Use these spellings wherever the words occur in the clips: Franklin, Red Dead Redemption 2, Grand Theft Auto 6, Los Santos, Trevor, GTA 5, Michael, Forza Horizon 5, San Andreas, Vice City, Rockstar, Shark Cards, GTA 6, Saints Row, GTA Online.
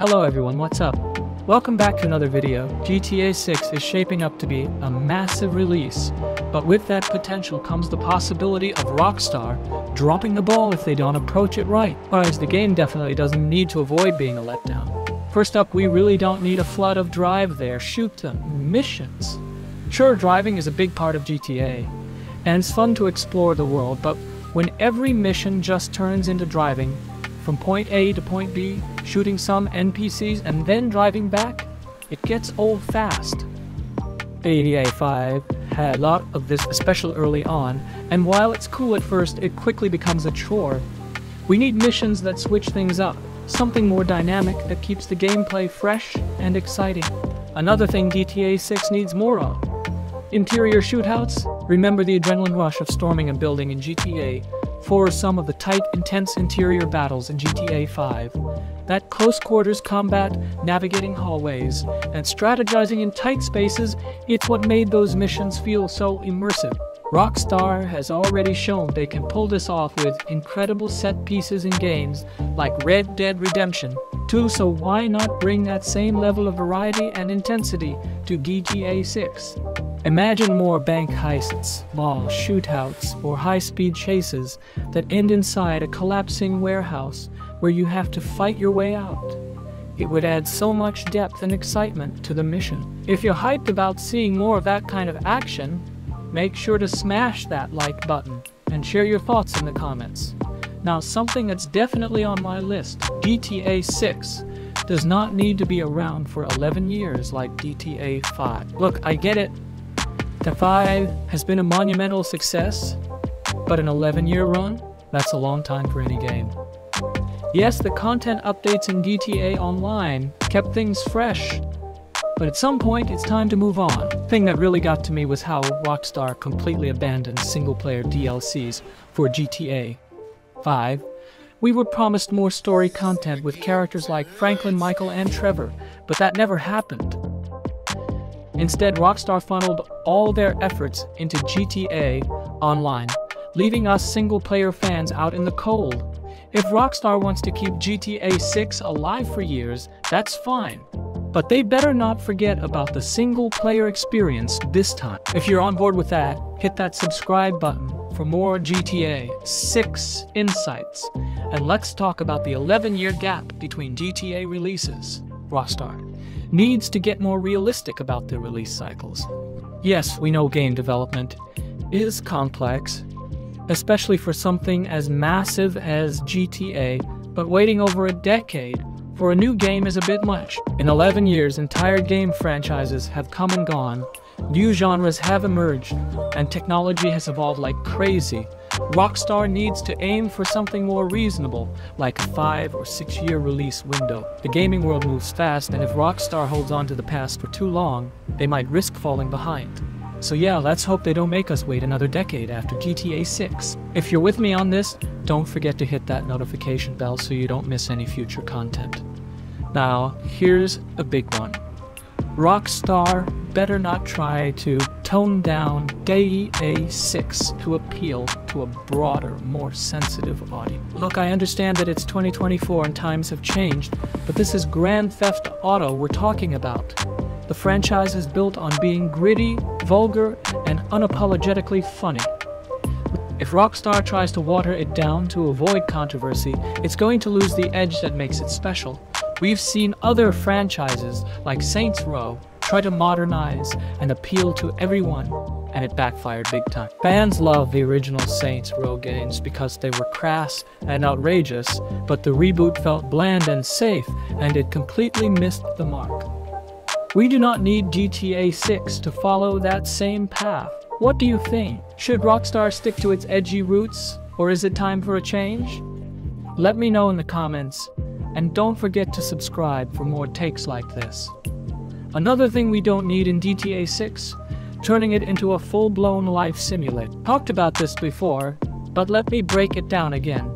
Hello everyone, what's up? Welcome back to another video. GTA 6 is shaping up to be a massive release, but with that potential comes the possibility of Rockstar dropping the ball if they don't approach it right. Whereas the game definitely doesn't need to avoid being a letdown. First up, we really don't need a flood of drive there, shoot them, missions. Sure, driving is a big part of GTA, and it's fun to explore the world, but when every mission just turns into driving, from point A to point B, shooting some NPCs and then driving back, it gets old fast. GTA 5 had a lot of this, especially early on, and while it's cool at first, it quickly becomes a chore. We need missions that switch things up, something more dynamic that keeps the gameplay fresh and exciting. Another thing GTA 6 needs more of: interior shootouts. Remember the adrenaline rush of storming a building in GTA 4 or some of the tight, intense interior battles in GTA 5. That close quarters combat, navigating hallways, and strategizing in tight spaces, it's what made those missions feel so immersive. Rockstar has already shown they can pull this off with incredible set pieces in games like Red Dead Redemption 2, so why not bring that same level of variety and intensity to GTA 6? Imagine more bank heists, mall shootouts, or high-speed chases that end inside a collapsing warehouse where you have to fight your way out. It would add so much depth and excitement to the mission. If you're hyped about seeing more of that kind of action, make sure to smash that like button and share your thoughts in the comments. Now, something that's definitely on my list, GTA 6. Does not need to be around for 11 years like GTA 5. Look, I get it. The 5 has been a monumental success, but an 11-year run? That's a long time for any game. Yes, the content updates in GTA Online kept things fresh, but at some point it's time to move on. The thing that really got to me was how Rockstar completely abandoned single-player DLCs for GTA 5. We were promised more story content with characters like Franklin, Michael, and Trevor, but that never happened. Instead, Rockstar funneled all their efforts into GTA Online, leaving us single-player fans out in the cold. If Rockstar wants to keep GTA 6 alive for years, that's fine. But they better not forget about the single-player experience this time. If you're on board with that, hit that subscribe button for more GTA 6 insights. And let's talk about the 11-year gap between GTA releases. Rockstar needs to get more realistic about their release cycles. Yes, we know game development is complex, especially for something as massive as GTA, but waiting over a decade for a new game is a bit much. In 11 years, entire game franchises have come and gone, new genres have emerged, and technology has evolved like crazy. Rockstar needs to aim for something more reasonable, like a 5- or 6-year release window. The gaming world moves fast, and if Rockstar holds on to the past for too long, they might risk falling behind. So yeah, let's hope they don't make us wait another decade after GTA 6. If you're with me on this, don't forget to hit that notification bell so you don't miss any future content. Now, here's a big one. Rockstar better not try to tone down GTA 6 to appeal to a broader, more sensitive audience. Look, I understand that it's 2024 and times have changed, but this is Grand Theft Auto we're talking about. The franchise is built on being gritty, vulgar, and unapologetically funny. If Rockstar tries to water it down to avoid controversy, it's going to lose the edge that makes it special. We've seen other franchises like Saints Row try to modernize and appeal to everyone, and it backfired big time. Fans love the original Saints Row games because they were crass and outrageous, but the reboot felt bland and safe, and it completely missed the mark. We do not need GTA 6 to follow that same path. What do you think? Should Rockstar stick to its edgy roots, or is it time for a change? Let me know in the comments. And don't forget to subscribe for more takes like this. Another thing we don't need in GTA 6, turning it into a full-blown life simulator. Talked about this before, but let me break it down again.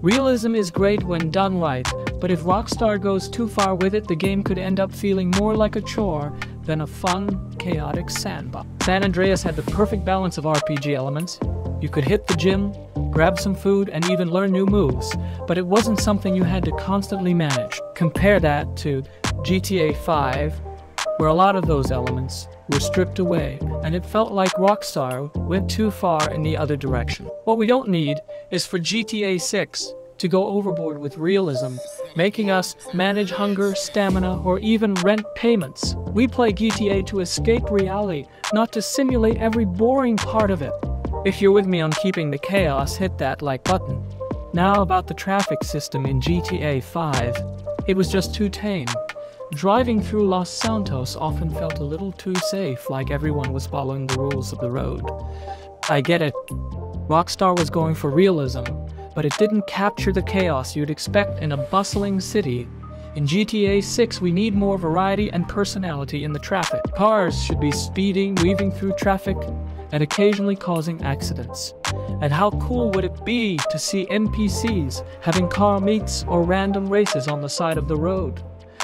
Realism is great when done right, but if Rockstar goes too far with it, the game could end up feeling more like a chore than a fun, chaotic sandbox. San Andreas had the perfect balance of RPG elements. You could hit the gym, grab some food, and even learn new moves, but it wasn't something you had to constantly manage. Compare that to GTA 5, where a lot of those elements were stripped away, and it felt like Rockstar went too far in the other direction. What we don't need is for GTA 6 to go overboard with realism, making us manage hunger, stamina, or even rent payments. We play GTA to escape reality, not to simulate every boring part of it. If you're with me on keeping the chaos, hit that like button. Now about the traffic system in GTA 5, it was just too tame. Driving through Los Santos often felt a little too safe, like everyone was following the rules of the road. I get it. Rockstar was going for realism, but it didn't capture the chaos you'd expect in a bustling city. In GTA 6, we need more variety and personality in the traffic. Cars should be speeding, weaving through traffic, and occasionally causing accidents. And how cool would it be to see NPCs having car meets or random races on the side of the road?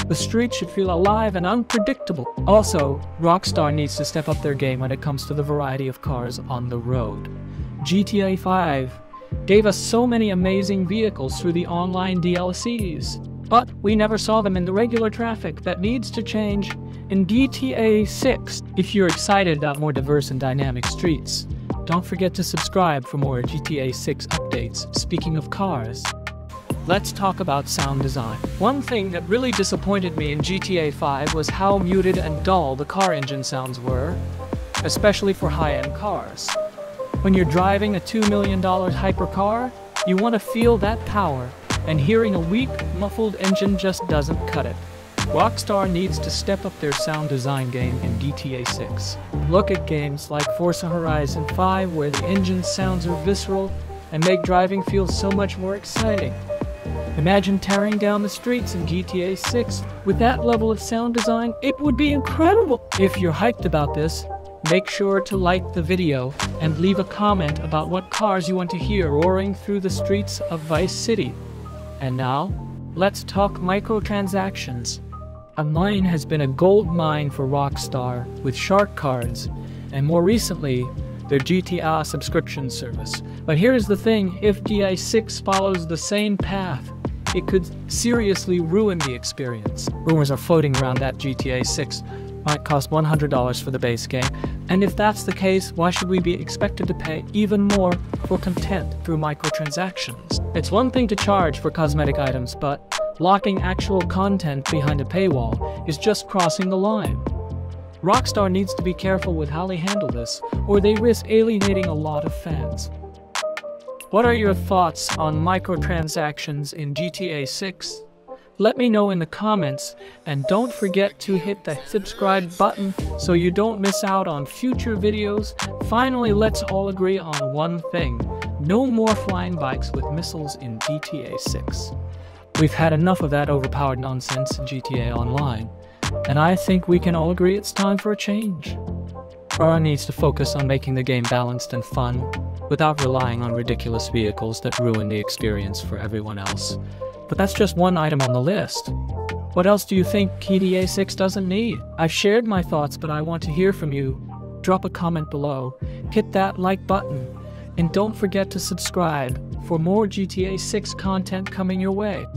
The street should feel alive and unpredictable. Also, Rockstar needs to step up their game when it comes to the variety of cars on the road. GTA 5 gave us so many amazing vehicles through the online DLCs, but we never saw them in the regular traffic. That needs to change in GTA 6. If you're excited about more diverse and dynamic streets, don't forget to subscribe for more GTA 6 updates. Speaking of cars, let's talk about sound design. One thing that really disappointed me in GTA 5 was how muted and dull the car engine sounds were, especially for high-end cars. When you're driving a $2 million hypercar, you want to feel that power, and hearing a weak, muffled engine just doesn't cut it. Rockstar needs to step up their sound design game in GTA 6. Look at games like Forza Horizon 5, where the engine sounds are visceral and make driving feel so much more exciting. Imagine tearing down the streets in GTA 6 with that level of sound design. It would be incredible! If you're hyped about this, make sure to like the video and leave a comment about what cars you want to hear roaring through the streets of Vice City. And now, let's talk microtransactions. Online has been a gold mine for Rockstar with Shark Cards, and more recently, their GTA subscription service. But here's the thing, if GTA 6 follows the same path, it could seriously ruin the experience. Rumors are floating around that GTA 6 might cost $100 for the base game, and if that's the case, why should we be expected to pay even more for content through microtransactions? It's one thing to charge for cosmetic items, but locking actual content behind a paywall is just crossing the line. Rockstar needs to be careful with how they handle this, or they risk alienating a lot of fans. What are your thoughts on microtransactions in GTA 6? Let me know in the comments, and don't forget to hit the subscribe button so you don't miss out on future videos. Finally, let's all agree on one thing. No more flying bikes with missiles in GTA 6. We've had enough of that overpowered nonsense in GTA Online. And I think we can all agree it's time for a change. Rockstar needs to focus on making the game balanced and fun, without relying on ridiculous vehicles that ruin the experience for everyone else. But that's just one item on the list. What else do you think GTA 6 doesn't need? I've shared my thoughts, but I want to hear from you. Drop a comment below, hit that like button, and don't forget to subscribe for more GTA 6 content coming your way.